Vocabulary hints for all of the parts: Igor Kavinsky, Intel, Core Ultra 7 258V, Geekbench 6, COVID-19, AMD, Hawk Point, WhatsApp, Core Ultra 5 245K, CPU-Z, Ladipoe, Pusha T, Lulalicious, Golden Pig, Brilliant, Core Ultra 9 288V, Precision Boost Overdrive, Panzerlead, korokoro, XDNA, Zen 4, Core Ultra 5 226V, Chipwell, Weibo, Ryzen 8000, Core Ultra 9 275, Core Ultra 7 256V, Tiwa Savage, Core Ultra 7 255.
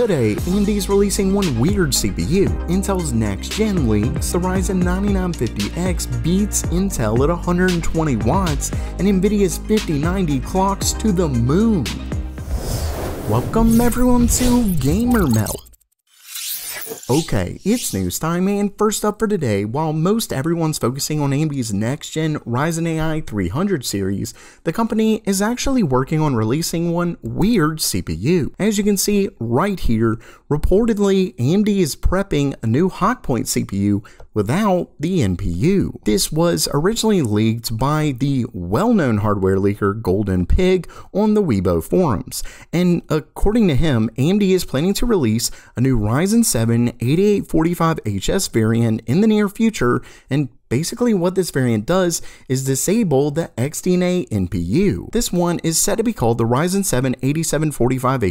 Today, AMD is releasing one weird CPU. Intel's next-gen leaks, the Ryzen 9950X beats Intel at 120 watts, and Nvidia's 5090 clocks to the moon. Welcome everyone to Gamer Meld. Okay, it's news time, and first up for today, while most everyone's focusing on AMD's next-gen Ryzen AI 300 series, the company is actually working on releasing one weird CPU. As you can see right here, reportedly, AMD is prepping a new Hawk Point CPU without the NPU. This was originally leaked by the well-known hardware leaker Golden Pig on the Weibo forums, and according to him, AMD is planning to release a new Ryzen 7 8845 HS variant in the near future, and basically what this variant does is disable the XDNA NPU. This one is said to be called the Ryzen 7 8745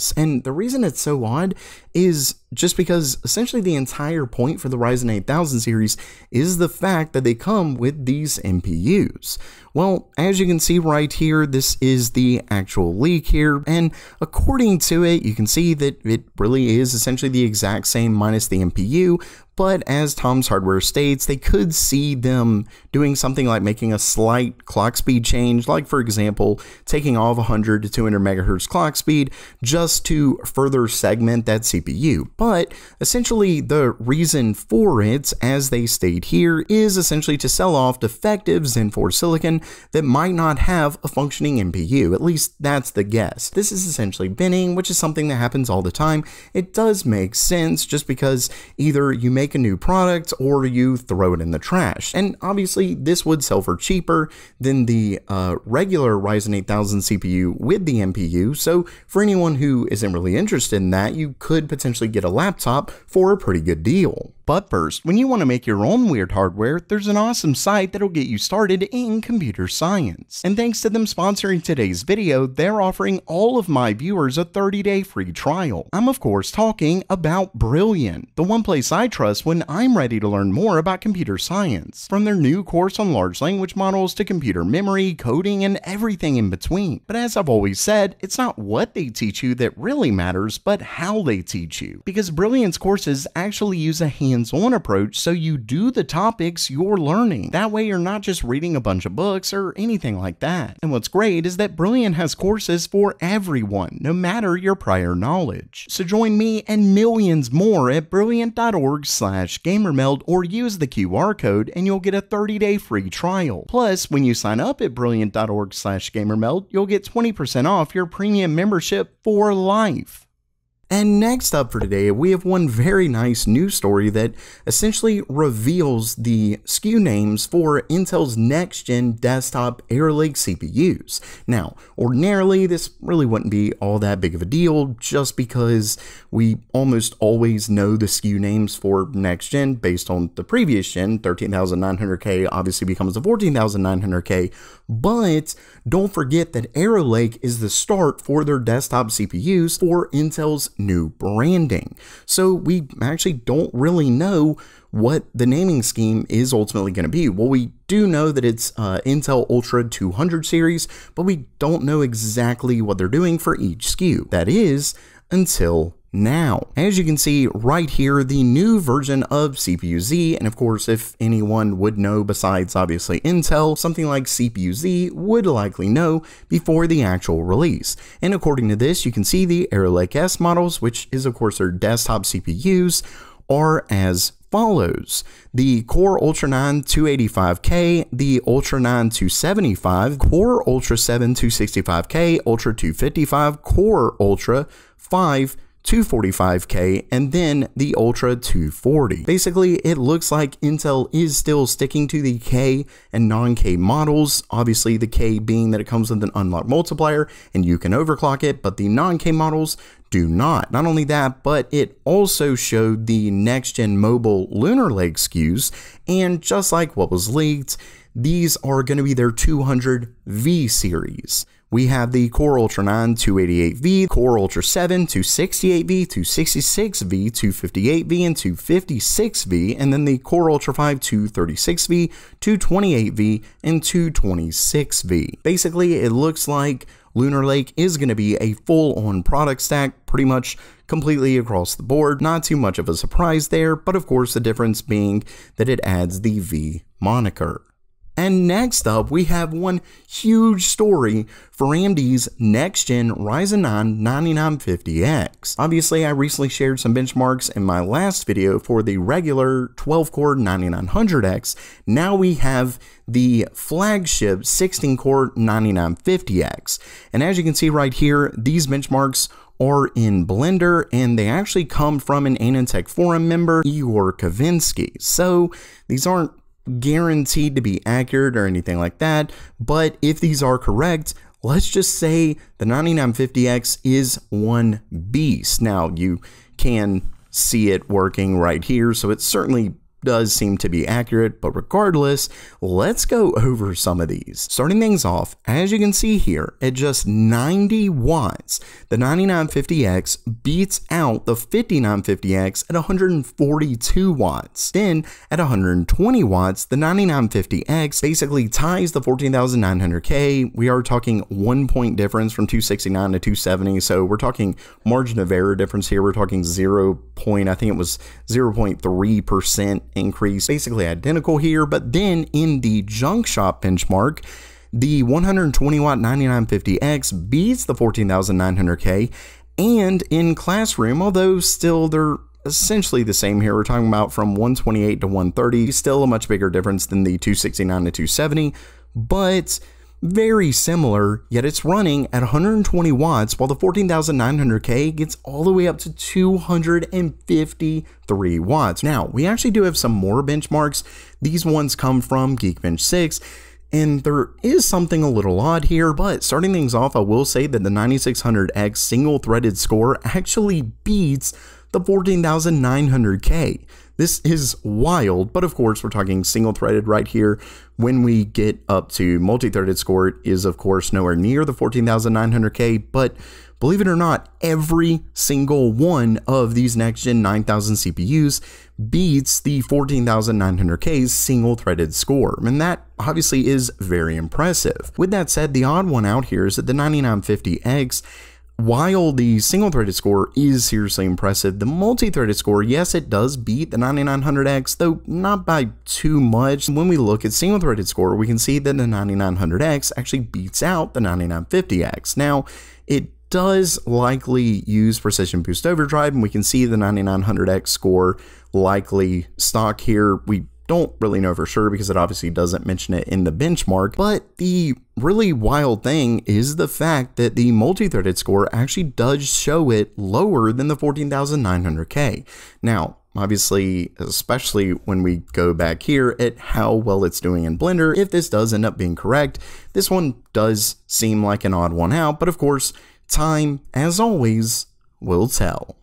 HS, and the reason it's so odd is just because essentially the entire point for the Ryzen 8000 series is the fact that they come with these NPUs. Well, as you can see right here, this is the actual leak here, and according to it, you can see that it really is essentially the exact same minus the NPU, but as Tom's Hardware states, they could see them doing something like making a slight clock speed change, like for example, taking off 100 to 200 megahertz clock speed just to further segment that CPU. But essentially the reason for it, as they state here, is essentially to sell off defective Zen 4 silicon that might not have a functioning NPU. At least that's the guess. This is essentially binning, which is something that happens all the time. It does make sense just because either you make a new product or you throw it in the trash, and obviously this would sell for cheaper than the regular Ryzen 8000 CPU with the NPU, so for anyone who isn't really interested in that, you could potentially get a laptop for a pretty good deal. But first, when you want to make your own weird hardware, there's an awesome site that'll get you started in computer science. And thanks to them sponsoring today's video, they're offering all of my viewers a 30-day free trial. I'm of course talking about Brilliant, the one place I trust when I'm ready to learn more about computer science. From their new course on large language models to computer memory, coding, and everything in between. But as I've always said, it's not what they teach you that really matters, but how they teach you. Because Brilliant's courses actually use a hands-on approach, so you do the topics you're learning. That way you're not just reading a bunch of books or anything like that. And what's great is that Brilliant has courses for everyone, no matter your prior knowledge. So join me and millions more at brilliant.org/gamermeld or use the QR code and you'll get a 30-day free trial. Plus, when you sign up at brilliant.org/gamermeld, you'll get 20% off your premium membership for life. And next up for today, we have one very nice news story that essentially reveals the SKU names for Intel's next-gen desktop Arrow Lake CPUs. Now, ordinarily, this really wouldn't be all that big of a deal just because we almost always know the SKU names for next-gen based on the previous gen. 13,900K obviously becomes the 14,900K, but don't forget that Arrow Lake is the start for their desktop CPUs for Intel's new branding. So we actually don't really know what the naming scheme is ultimately going to be. Well, we do know that it's Intel Ultra 200 series, but we don't know exactly what they're doing for each SKU. That is, until now. As you can see right here, the new version of CPU-Z, and of course, if anyone would know besides obviously Intel, something like CPU-Z would likely know before the actual release. And according to this, you can see the Arrow Lake S models, which is of course their desktop CPUs, are as follows: the Core Ultra 9 285K, the Ultra 9 275, Core Ultra 7 265K, Ultra 255, Core Ultra 5 245K, and then the Ultra 240. Basically, it looks like Intel is still sticking to the K and non-K models, obviously the K being that it comes with an unlock multiplier and you can overclock it, but the non-K models do not. Not only that, but it also showed the next-gen mobile Lunar Lake SKUs, and just like what was leaked, these are going to be their 200V series. We have the Core Ultra 9 288V, Core Ultra 7 268V, 266V, 258V, and 256V, and then the Core Ultra 5 236V, 228V, and 226V. Basically, it looks like Lunar Lake is going to be a full-on product stack pretty much completely across the board. Not too much of a surprise there, but of course the difference being that it adds the V moniker. And next up, we have one huge story for AMD's next-gen Ryzen 9 9950X. Obviously, I recently shared some benchmarks in my last video for the regular 12-core 9900X. Now we have the flagship 16-core 9950X. And as you can see right here, these benchmarks are in Blender, and they actually come from an AnandTech forum member, Igor Kavinsky. So these aren't guaranteed to be accurate or anything like that, but if these are correct, let's just say the 9950X is one beast. Now you can see it working right here, so it certainly does seem to be accurate, but regardless, let's go over some of these. Starting things off, as you can see here, at just 90 watts, the 9950X beats out the 5950X at 142 watts. Then, at 120 watts, the 9950X basically ties the 14,900K. We are talking 1 point difference from 269 to 270, so we're talking margin of error difference here. We're talking 0.3% increase, basically identical here. But then in the junk shop benchmark, the 120 watt 9950X beats the 14,900K, and in classroom, although still they're essentially the same here, we're talking about from 128 to 130, still a much bigger difference than the 269 to 270, but very similar, yet it's running at 120 watts while the 14,900K gets all the way up to 253 watts. Now, we actually do have some more benchmarks. These ones come from Geekbench 6, and there is something a little odd here, but starting things off, I will say that the 9600X single-threaded score actually beats the 14,900K. This is wild, but of course we're talking single-threaded right here. When we get up to multi-threaded score, it is of course nowhere near the 14,900K, but believe it or not, every single one of these next-gen 9000 CPUs beats the 14,900K's single-threaded score, and that obviously is very impressive. With that said, the odd one out here is that the 9950X, while the single-threaded score is seriously impressive, the multi-threaded score, yes, it does beat the 9900X, though not by too much. When we look at single-threaded score, we can see that the 9900X actually beats out the 9950X. Now, it does likely use precision boost overdrive, and we can see the 9900X score likely stock here. We don't really know for sure because it obviously doesn't mention it in the benchmark, but the really wild thing is the fact that the multi-threaded score actually does show it lower than the 14,900K. Now, obviously, especially when we go back here at how well it's doing in Blender, if this does end up being correct, this one does seem like an odd one out, but of course, time, as always, will tell.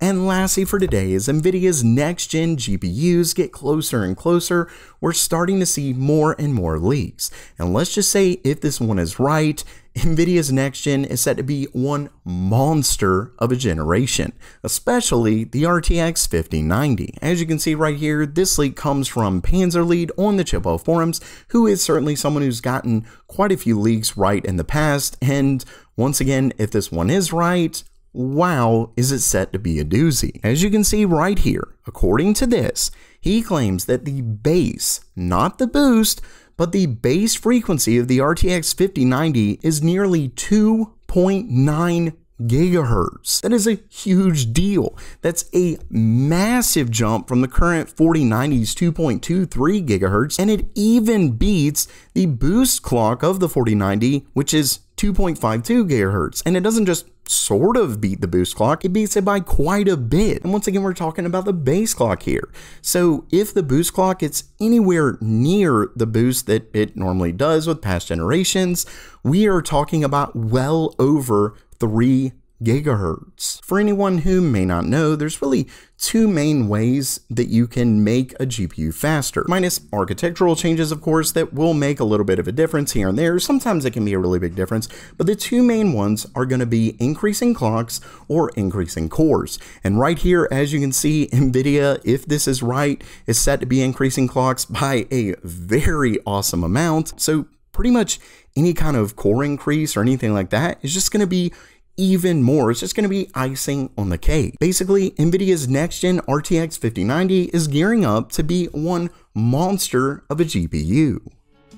And lastly for today, as NVIDIA's next-gen GPUs get closer and closer, we're starting to see more and more leaks. And let's just say if this one is right, NVIDIA's next-gen is set to be one monster of a generation, especially the RTX 5090. As you can see right here, this leak comes from Panzerlead on the Chipwell forums, who is certainly someone who's gotten quite a few leaks right in the past. And once again, if this one is right, wow, is it set to be a doozy. As you can see right here, according to this, he claims that the base, not the boost, but the base frequency of the RTX 5090 is nearly 2.9 gigahertz. That is a huge deal. That's a massive jump from the current 4090's 2.23 gigahertz, and it even beats the boost clock of the 4090, which is 2.52 gigahertz. And it doesn't just sort of beat the boost clock, it beats it by quite a bit. And once again, we're talking about the base clock here. So if the boost clock gets anywhere near the boost that it normally does with past generations, we are talking about well over 3 gigahertz. For anyone who may not know, there's really two main ways that you can make a GPU faster, minus architectural changes, of course, that will make a little bit of a difference here and there. Sometimes it can be a really big difference, but the two main ones are going to be increasing clocks or increasing cores. And right here, as you can see, NVIDIA, if this is right, is set to be increasing clocks by a very awesome amount. So pretty much any kind of core increase or anything like that is just going to be even more. It's just going to be icing on the cake. Basically, Nvidia's next-gen RTX 5090 is gearing up to be one monster of a GPU.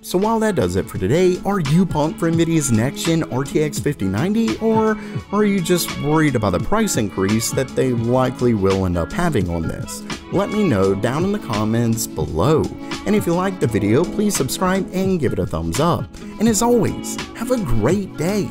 So while that does it for today, are you pumped for Nvidia's next-gen RTX 5090, or are you just worried about the price increase that they likely will end up having on this? Let me know down in the comments below. And if you liked the video, please subscribe and give it a thumbs up. And as always, have a great day.